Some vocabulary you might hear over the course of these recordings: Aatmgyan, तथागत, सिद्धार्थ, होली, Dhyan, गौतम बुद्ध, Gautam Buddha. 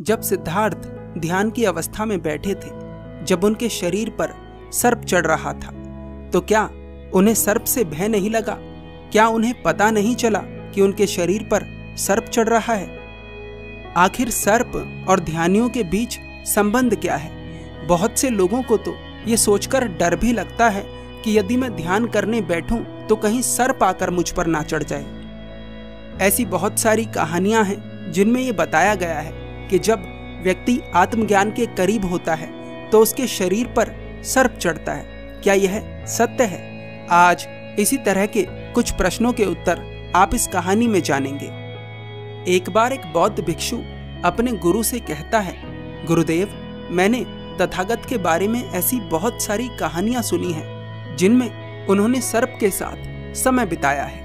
जब सिद्धार्थ ध्यान की अवस्था में बैठे थे, जब उनके शरीर पर सर्प चढ़ रहा था, तो क्या उन्हें सर्प से भय नहीं लगा? क्या उन्हें पता नहीं चला कि उनके शरीर पर सर्प चढ़ रहा है? आखिर सर्प और ध्यानियों के बीच संबंध क्या है? बहुत से लोगों को तो ये सोचकर डर भी लगता है कि यदि मैं ध्यान करने बैठूं तो कहीं सर्प आकर मुझ पर ना चढ़ जाए। ऐसी बहुत सारी कहानियां हैं जिनमें ये बताया गया है कि जब व्यक्ति आत्मज्ञान के करीब होता है तो उसके शरीर पर सर्प चढ़ता है। क्या यह सत्य है? आज इसी तरह के कुछ प्रश्नों के उत्तर आप इस कहानी में जानेंगे। एक बार एक बौद्ध भिक्षु अपने गुरु से कहता है, गुरुदेव, मैंने तथागत के बारे में ऐसी बहुत सारी कहानियां सुनी हैं जिनमें उन्होंने सर्प के साथ समय बिताया है।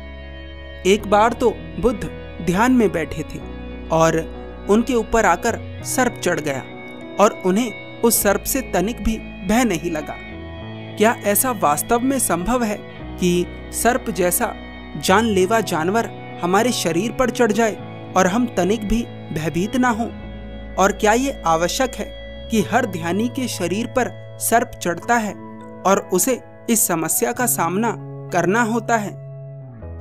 एक बार तो बुद्ध ध्यान में बैठे थे और उनके ऊपर आकर सर्प चढ़ गया और उन्हें उस सर्प से तनिक भी भय नहीं लगा। क्या ऐसा वास्तव में संभव है कि सर्प जैसा जानलेवा जानवर हमारे शरीर पर चढ़ जाए और हम तनिक भी भयभीत ना हो? और क्या ये आवश्यक है कि हर ध्यानी के शरीर पर सर्प चढ़ता है और उसे इस समस्या का सामना करना होता है?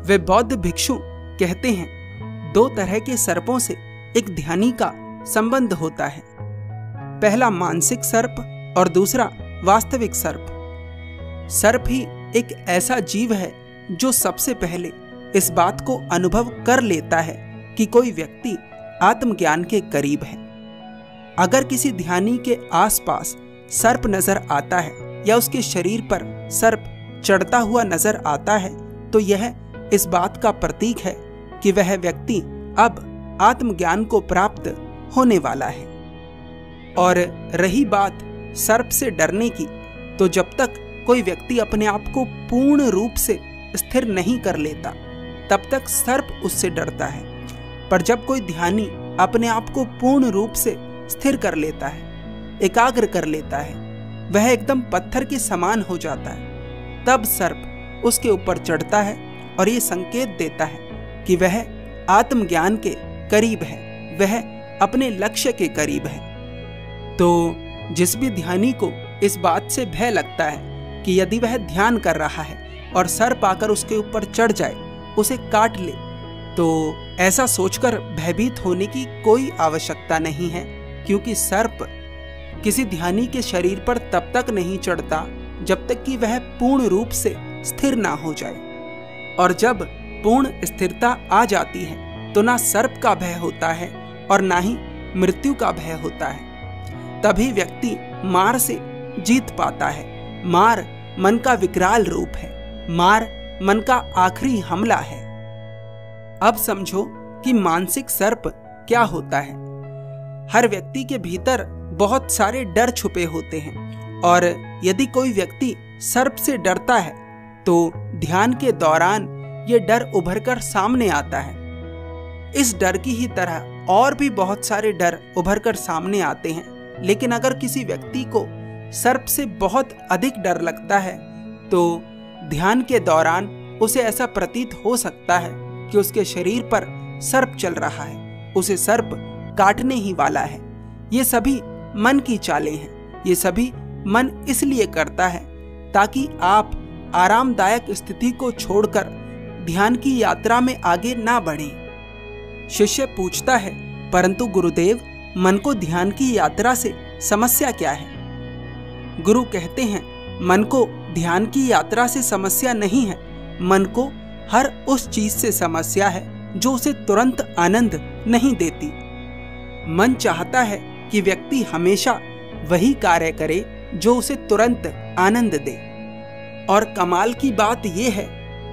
वे बौद्ध भिक्षु कहते हैं, दो तरह के सर्पों से एक ध्यानी का संबंध होता है, पहला मानसिक सर्प और दूसरा वास्तविक सर्प। सर्प ही एक ऐसा जीव है जो सबसे पहले इस बात को अनुभव कर लेता है कि कोई व्यक्ति आत्मज्ञान के करीब है। अगर किसी ध्यानी के आसपास सर्प नजर आता है या उसके शरीर पर सर्प चढ़ता हुआ नजर आता है तो यह इस बात का प्रतीक है कि वह व्यक्ति अब आत्मज्ञान को प्राप्त होने वाला है। और रही बात सर्प से डरने की, तो जब तक कोई व्यक्ति अपने आप को पूर्ण रूप से स्थिर नहीं कर लेता तब तक सर्प उससे डरता है, पर जब कोई ध्यानी अपने आप को पूर्ण रूप से स्थिर कर लेता है, एकाग्र कर लेता है, वह एकदम पत्थर के समान हो जाता है, तब सर्प उसके ऊपर चढ़ता है और ये संकेत देता है कि वह आत्मज्ञान के करीब है, वह अपने लक्ष्य के करीब है। तो जिस भी ध्यानी को इस बात से भय लगता है कि यदि वह ध्यान कर रहा है और सर्प आकर उसके ऊपर चढ़ जाए, उसे काट ले, तो ऐसा सोचकर भयभीत होने की कोई आवश्यकता नहीं है, क्योंकि सर्प किसी ध्यानी के शरीर पर तब तक नहीं चढ़ता जब तक कि वह पूर्ण रूप से स्थिर ना हो जाए। और जब पूर्ण स्थिरता आ जाती है तो ना सर्प का भय होता है और ना ही मृत्यु का भय होता है। तभी व्यक्ति मार से जीत पाता है। मार मन का विकराल रूप है, मार मन का आखिरी हमला है। अब समझो कि मानसिक सर्प क्या होता है। हर व्यक्ति के भीतर बहुत सारे डर छुपे होते हैं और यदि कोई व्यक्ति सर्प से डरता है तो ध्यान के दौरान ये डर उभरकर सामने आता है। इस डर की ही तरह और भी बहुत सारे डर उभरकर सामने आते हैं, लेकिन अगर किसी व्यक्ति को सर्प से बहुत अधिक डर लगता है तो ध्यान के दौरान उसे ऐसा प्रतीत हो सकता है कि उसके शरीर पर सर्प चल रहा है, उसे सर्प काटने ही वाला है। ये सभी मन की चालें हैं। ये सभी मन इसलिए करता है ताकि आप आरामदायक स्थिति को छोड़कर ध्यान की यात्रा में आगे ना बढ़ें। शिष्य पूछता है, परंतु गुरुदेव, मन को ध्यान की यात्रा से समस्या क्या है? गुरु कहते हैं, मन को ध्यान की यात्रा से समस्या नहीं है। मन को हर उस चीज से समस्या है जो उसे तुरंत आनंद नहीं देती। मन चाहता है कि व्यक्ति हमेशा वही कार्य करे जो उसे तुरंत आनंद दे। और कमाल की बात यह है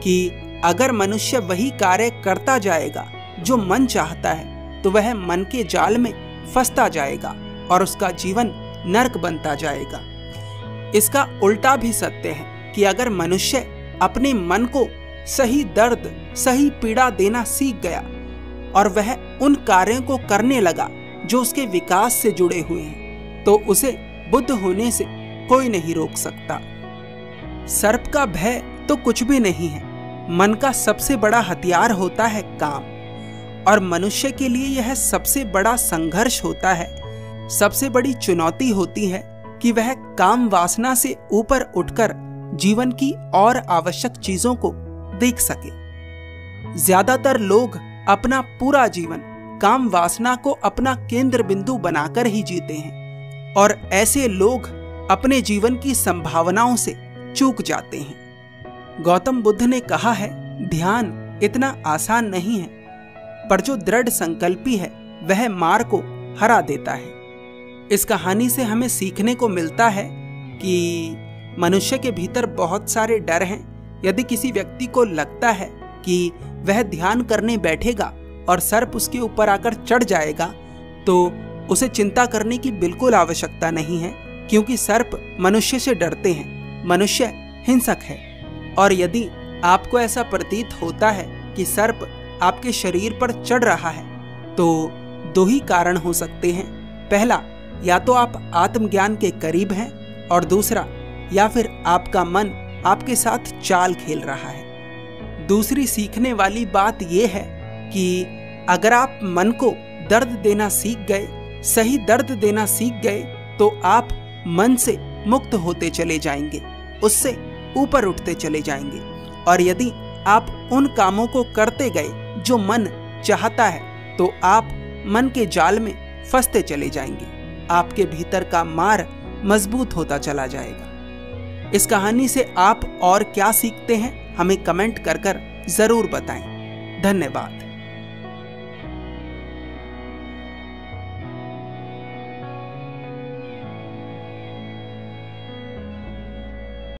कि अगर मनुष्य वही कार्य करता जाएगा जो मन चाहता है तो वह मन के जाल में फंसता जाएगा और उसका जीवन नरक बनता जाएगा। इसका उल्टा भी सत्य है कि अगर मनुष्य अपने मन को सही दर्द, सही पीड़ा देना सीख गया और वह उन कार्यों को करने लगा जो उसके विकास से जुड़े हुए हैं, तो उसे बुद्ध होने से कोई नहीं रोक सकता। सर्प का भय तो कुछ भी नहीं है। मन का सबसे बड़ा हथियार होता है काम। और मनुष्य के लिए यह सबसे बड़ा संघर्ष होता है, सबसे बड़ी चुनौती होती है कि वह काम वासना से ऊपर उठकर जीवन की और आवश्यक चीजों को देख सके। ज्यादातर लोग अपना पूरा जीवन काम वासना को अपना केंद्र बिंदु बनाकर ही जीते हैं और ऐसे लोग अपने जीवन की संभावनाओं से चूक जाते हैं। गौतम बुद्ध ने कहा है, ध्यान इतना आसान नहीं है, पर जो दृढ़ संकल्पी है वह मार को हरा देता है। इस कहानी से हमें सीखने को मिलता है कि मनुष्य के भीतर बहुत सारे डर हैं। यदि किसी व्यक्ति को लगता है कि वह ध्यान करने बैठेगा और सर्प उसके ऊपर आकर चढ़ जाएगा, तो उसे चिंता करने की बिल्कुल आवश्यकता नहीं है, क्योंकि सर्प मनुष्य से डरते हैं, मनुष्य हिंसक है। और यदि आपको ऐसा प्रतीत होता है कि सर्प आपके शरीर पर चढ़ रहा है, तो दो ही कारण हो सकते हैं। पहला, या तो आप आत्मज्ञान के करीब हैं, और दूसरा, या फिर आपका मन आपके साथ चाल खेल रहा है। दूसरी सीखने वाली बात यह है कि अगर आप मन को दर्द देना सीख गए, सही दर्द देना सीख गए, तो आप मन से मुक्त होते चले जाएंगे, उससे ऊपर उठते चले जाएंगे। और यदि आप उन कामों को करते गए जो मन चाहता है, तो आप मन के जाल में फंसते चले जाएंगे, आपके भीतर का मार मजबूत होता चला जाएगा। इस कहानी से आप और क्या सीखते हैं, हमें कमेंट कर जरूर बताएं। धन्यवाद।